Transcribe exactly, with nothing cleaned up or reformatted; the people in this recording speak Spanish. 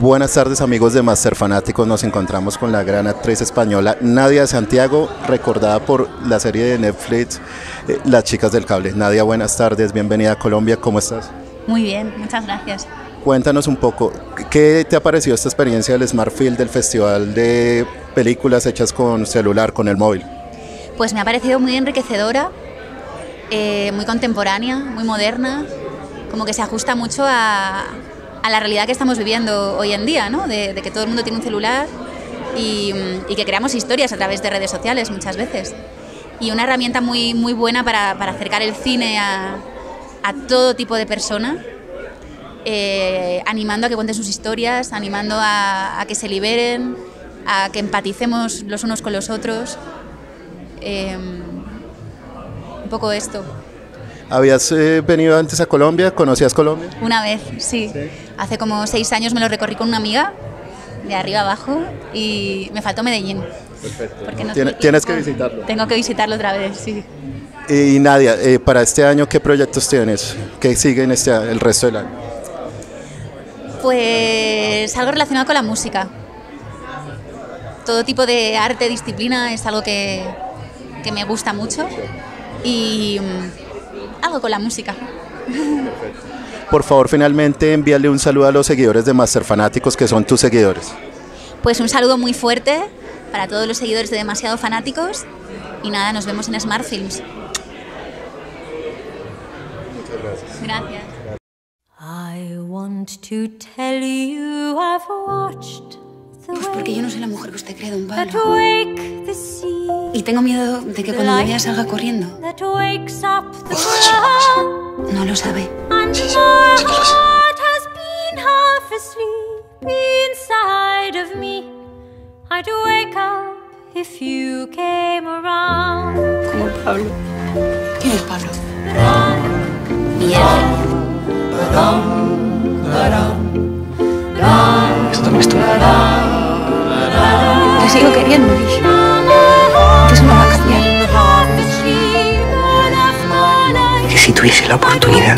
Buenas tardes, amigos de Master Fanáticos. Nos encontramos con la gran actriz española Nadia de Santiago, recordada por la serie de Netflix eh, Las Chicas del Cable. Nadia, buenas tardes, bienvenida a Colombia, ¿cómo estás? Muy bien, muchas gracias. Cuéntanos un poco, ¿qué te ha parecido esta experiencia del Smart Field, del festival de películas hechas con celular, con el móvil? Pues me ha parecido muy enriquecedora, eh, muy contemporánea, muy moderna, como que se ajusta mucho a... a la realidad que estamos viviendo hoy en día, ¿no? de, de que todo el mundo tiene un celular y, y que creamos historias a través de redes sociales muchas veces. Y una herramienta muy, muy buena para, para acercar el cine a, a todo tipo de persona, eh, animando a que cuenten sus historias, animando a, a que se liberen, a que empaticemos los unos con los otros. Eh, un poco esto. ¿Habías eh, venido antes a Colombia? ¿Conocías Colombia? Una vez, sí. sí. Hace como seis años me lo recorrí con una amiga, de arriba abajo, y me faltó Medellín. Perfecto. Porque no Tien, tienes que visitarlo. Tengo que visitarlo otra vez, sí. Y Nadia, eh, para este año, ¿qué proyectos tienes? ¿Qué sigue en este, el resto del año? Pues algo relacionado con la música. Todo tipo de arte, disciplina, es algo que, que me gusta mucho. Y... algo con la música. Perfecto. Por favor, finalmente envíale un saludo a los seguidores de Master Fanáticos, que son tus seguidores. Pues un saludo muy fuerte para todos los seguidores de Demasiado Fanáticos y nada, nos vemos en Smart Films. Muchas gracias. Gracias. I want to tell you I've watched the way. Pues porque yo no soy la mujer que usted cree de un padre. Y tengo miedo de que cuando me vea salga corriendo. No lo sabe. Como el Pablo. ¿Quién es Pablo? Miguel. Esto no es tu vida. Te sigo queriendo, dije. Si tuviese la oportunidad